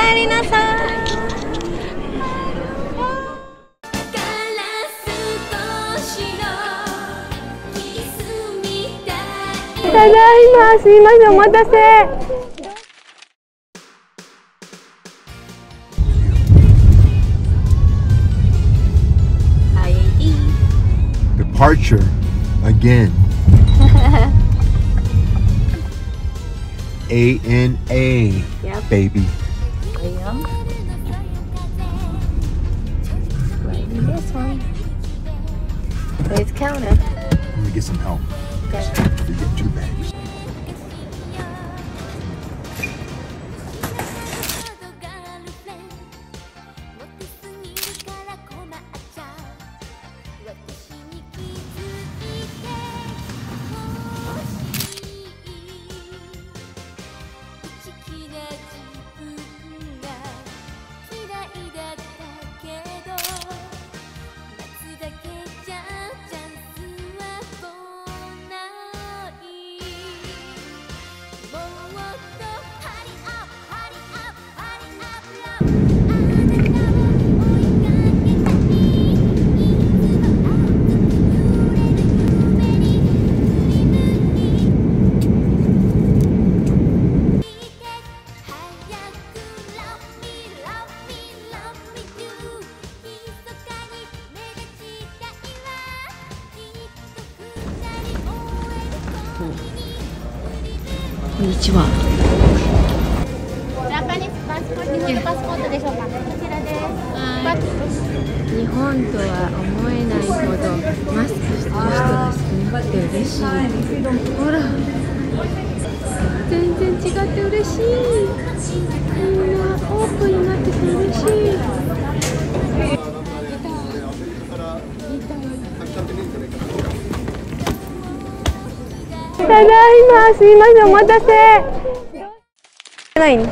かえりなさい。ただいま、すいません、お待たせ。I.A.T. Departure again. A N A, yep. Baby. I am. Writing this one. Let's count it. Let me get some help. Okay. You get two bags. Konnichiwa. Japanese passport. 日本のパスポートでしょうか。こちらです。日本とは思えないほどマスクしてる人が少なくて嬉しい。ほら、全然違って嬉しい。みんなオープンになってて嬉しい。ただいま、すいません、お待たせ。ない。聞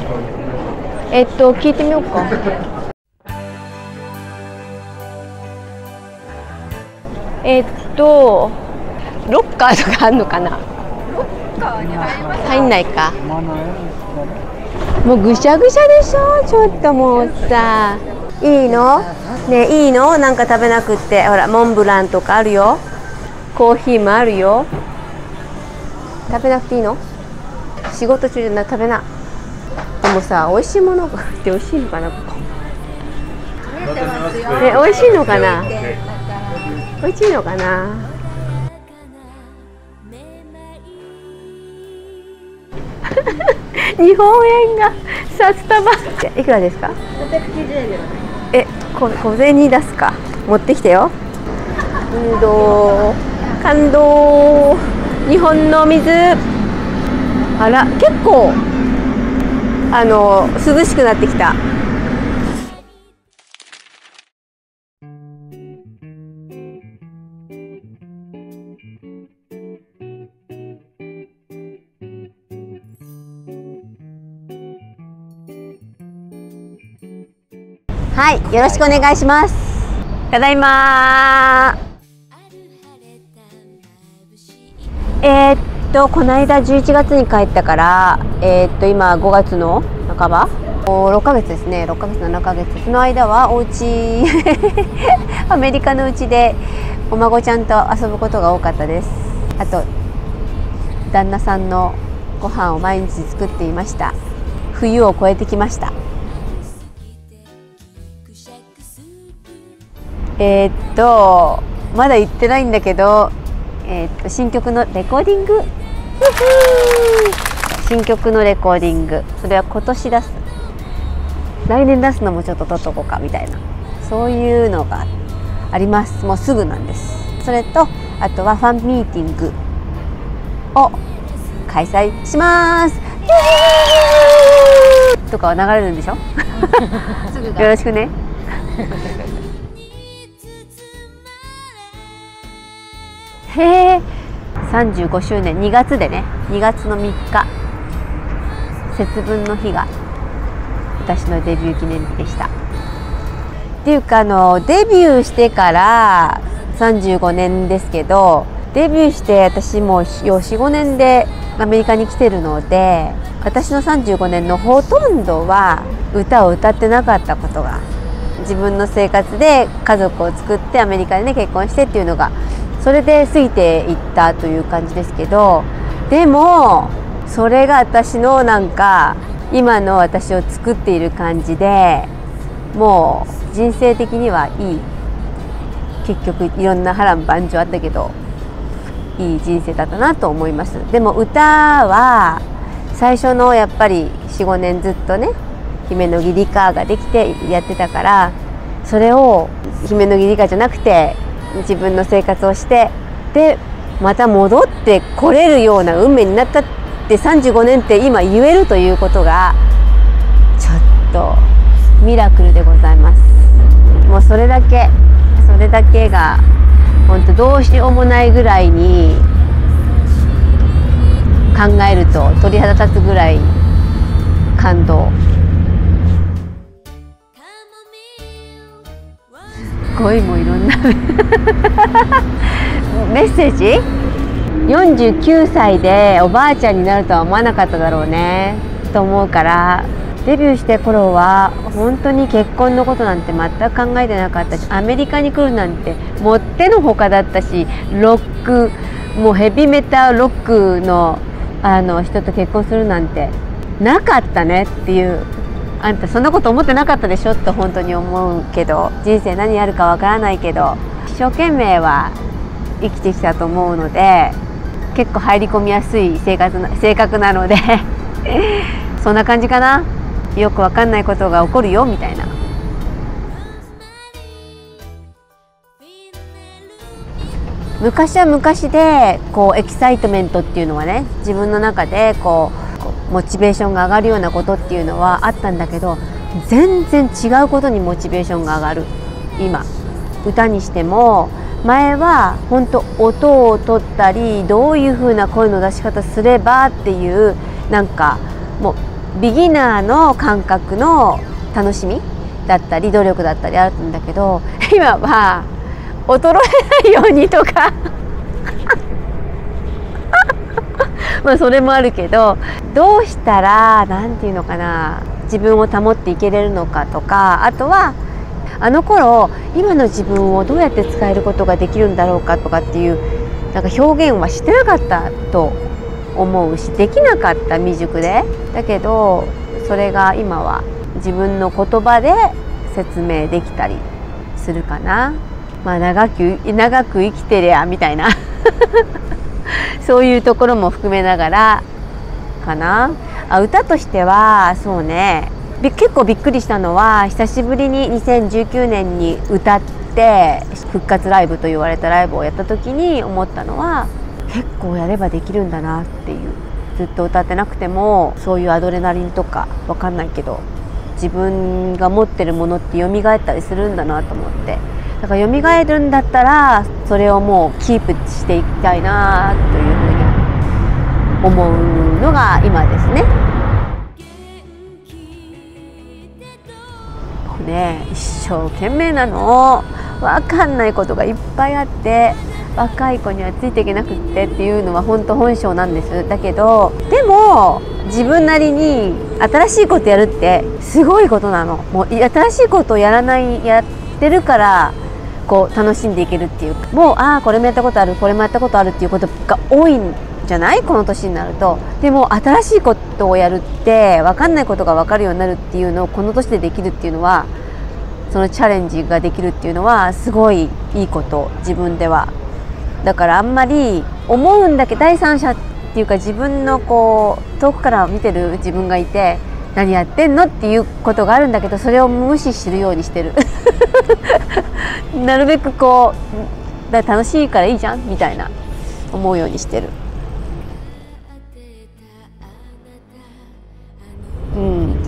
いてみようか。ロッカーとかあるのかな。ロッカーに入んないか。もうぐしゃぐしゃでしょ、ちょっともうさ。いいの。ね、いいの、なんか食べなくって、ほら、モンブランとかあるよ。コーヒーもあるよ。食べなくていいの？仕事中じゃな、食べな。でもさ、美味しいものがあって美味しいのかな、ここ。え、美味しいのかな？美味しいのかな？日本円が札束。いくらですか？690円ではない。え、小銭出すか。持ってきてよ。感動。感動。日本の水、あら、結構涼しくなってきた。はい、よろしくお願いします。ただいまー。この間11月に帰ったから、今5月の半ば、6ヶ月ですね、6ヶ月7ヶ月その間はお家アメリカのうちでお孫ちゃんと遊ぶことが多かったです。あと旦那さんのご飯を毎日作っていました。冬を越えてきました。まだ行ってないんだけど。新曲のレコーディング、新曲のレコーディング、それは今年出す、来年出すのもちょっと取っとこうかみたいな、そういうのがあります。もうすぐなんです。それとあとはファンミーティングを開催します。とかは流れるんでしょよろしくね。へえ、35周年、2月でね、2月の3日、節分の日が私のデビュー記念日でした。っていうかデビューしてから35年ですけど、デビューして私もう4、5年でアメリカに来てるので、私の35年のほとんどは歌を歌ってなかったことが、自分の生活で家族を作ってアメリカでね結婚してっていうのが、それで過ぎていったという感じですけど、でもそれが私のなんか今の私を作っている感じで、もう人生的にはいい、結局いろんな波乱万丈あったけどいい人生だったなと思います。でも歌は最初のやっぱり 4,5 年ずっとね姫乃木理科ができてやってたから、それを姫乃木理科じゃなくて自分の生活をして、でまた戻ってこれるような運命になったって35年って今言えるということがちょっとミラクルでございます。もうそれだけが本当どうしようもないぐらいに考えると鳥肌立つぐらい感動。すごいもういろんなメッセージ。49歳でおばあちゃんになるとは思わなかっただろうねと思うから、デビューして頃は本当に結婚のことなんて全く考えてなかったし、アメリカに来るなんてもってのほかだったし、ロックもうヘビメタロックの人と結婚するなんてなかったねっていう。あんたそんなこと思ってなかったでしょって本当に思うけど、人生何やるかわからないけど一生懸命は生きてきたと思うので、結構入り込みやすい性格なのでそんな感じかな。よくわかんないことが起こるよみたいな。昔は昔でこうエキサイトメントっていうのはね、自分の中でこうモチベーションが上がるようなことっていうのはあったんだけど、全然違うことにモチベーションが上がる。今歌にしても、前は本当音を取ったりどういう風な声の出し方すればっていう、なんかもうビギナーの感覚の楽しみだったり努力だったりあるんだけど、今は衰えないようにとかまあそれもあるけど、どうしたら何ていうのかな、自分を保っていけれるのかとか、あとはあの頃今の自分をどうやって使えることができるんだろうかとかっていうなんか表現はしてなかったと思うし、できなかった未熟で。だけどそれが今は自分の言葉で説明できたりするかな。まあ長く生きてりゃみたいなそういうところも含めながらかな。あ、歌としてはそうね、結構びっくりしたのは、久しぶりに2019年に歌って復活ライブと言われたライブをやった時に思ったのは、結構やればできるんだなっていう。ずっと歌ってなくてもそういうアドレナリンとかわかんないけど、自分が持ってるものって蘇ったりするんだなと思って、だから蘇るんだったらそれをもうキープしていきたいなというふうに思うのが今ですね。もうね、一生懸命なの。分かんないことがいっぱいあって、若い子にはついていけなくってっていうのは本当本性なんです。だけどでも自分なりに新しいことやるってすごいことなの。もう新しいことをやってるからこう楽しんでいけるっていうか、もうああこれもやったことある、これもやったことあるっていうことが多いんじゃないこの年になると。でも新しいことをやるって、分かんないことが分かるようになるっていうのをこの年でできるっていうのは、そのチャレンジができるっていうのはすごいいいこと、自分では。だからあんまり思うんだけど、第三者っていうか自分のこう遠くから見てる自分がいて、何やってんのっていうことがあるんだけど、それを無視するようにしてるなるべくこうだ楽しいからいいじゃんみたいな思うようにしてる。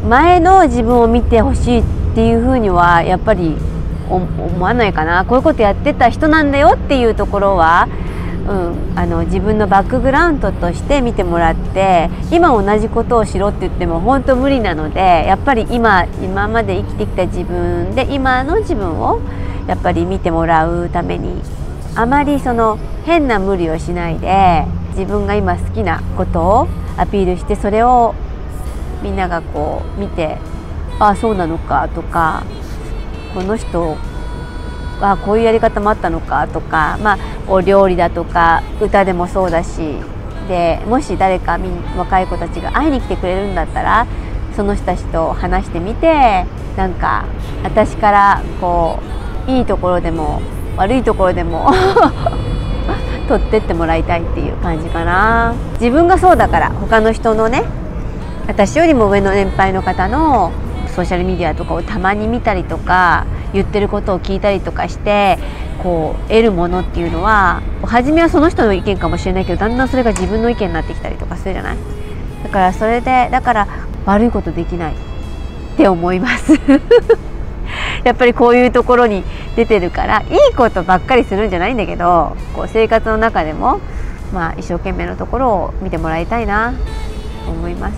前の自分を見てほしいっていうふうにはやっぱり思わないかな。こういうことやってた人なんだよっていうところは、自分のバックグラウンドとして見てもらって、今同じことをしろって言っても本当無理なので、やっぱり今まで生きてきた自分で今の自分をやっぱり見てもらうためにあまりその変な無理をしないで、自分が今好きなことをアピールして、それをみんながこう見て、ああそうなのかとか、この人はこういうやり方もあったのかとか、まあお料理だとか歌でもそうだし、でもし誰か若い子たちが会いに来てくれるんだったら、その人たちと話してみて、なんか私からこういいところでも悪いところでも取ってってもらいたいっていう感じかな。自分がそうだから、他の人のね、私よりも上の年配の方のソーシャルメディアとかをたまに見たりとか、言ってることを聞いたりとかして、こう得るものっていうのは、初めはその人の意見かもしれないけど、だんだんそれが自分の意見になってきたりとかするじゃない。だからそれで、だから悪いことできないって思いますやっぱりこういうところに出てるから、いいことばっかりするんじゃないんだけど、こう生活の中でも、まあ、一生懸命のところを見てもらいたいなと思います。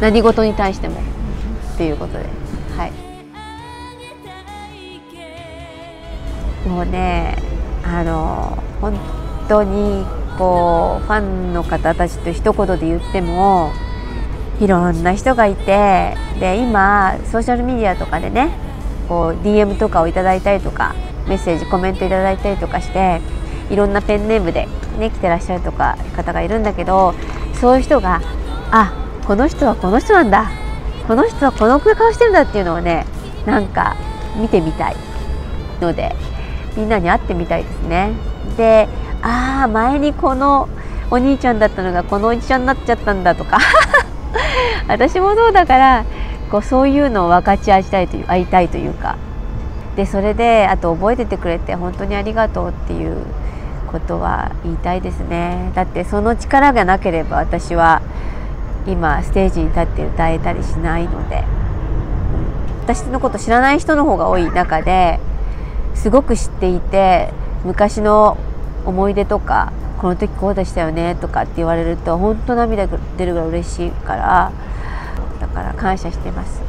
何事に対してもっていうことで、はい、もうね、本当にこうファンの方たちと一言で言っても、いろんな人がいて、で今ソーシャルメディアとかでね、こう DM とかをいただいたりとか、メッセージコメントいただいたりとかして、いろんなペンネームで、ね、来てらっしゃるとか方がいるんだけど、そういう人が、あ、この人はこの人なんだ、この人はこの顔してるんだっていうのをね、なんか見てみたいので、みんなに会ってみたいですね。で、ああ前にこのお兄ちゃんだったのがこのおじちゃんになっちゃったんだとか私もそうだから、こうそういうのを分かち合いたいというか、でそれであと覚えててくれて本当にありがとうっていうことは言いたいですね。だってその力がなければ、私は今ステージに立って歌えたりしないので、私のこと知らない人の方が多い中で、すごく知っていて、昔の思い出とか、この時こうでしたよねとかって言われると、本当涙が出るぐらい嬉しいから、だから感謝してます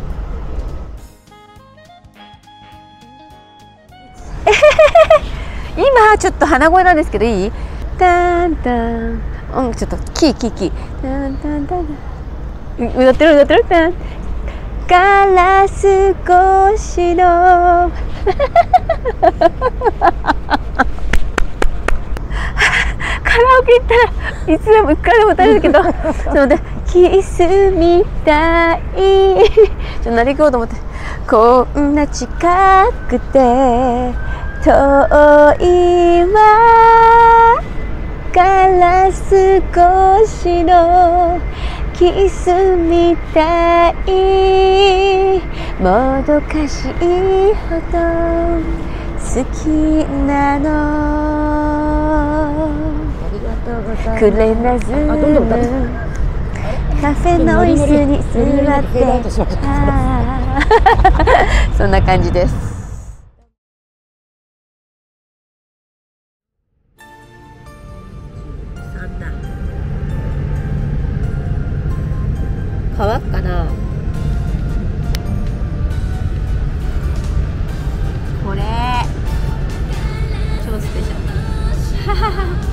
今ちょっと鼻声なんですけど、いい？タンタン、うん、ちょっとキータンタンタン、歌ってるタン、から少しのカラオケ行ったらいつでもいくらでも歌えるけどそうで、キスみたいちょっと慣れ行こうと思って、こんな近くて遠いわから少しのキスみたい、もどかしいほど好きなの、くれなずカフェの椅子に座ってそんな感じです。乾くかな。これ超スペシャル。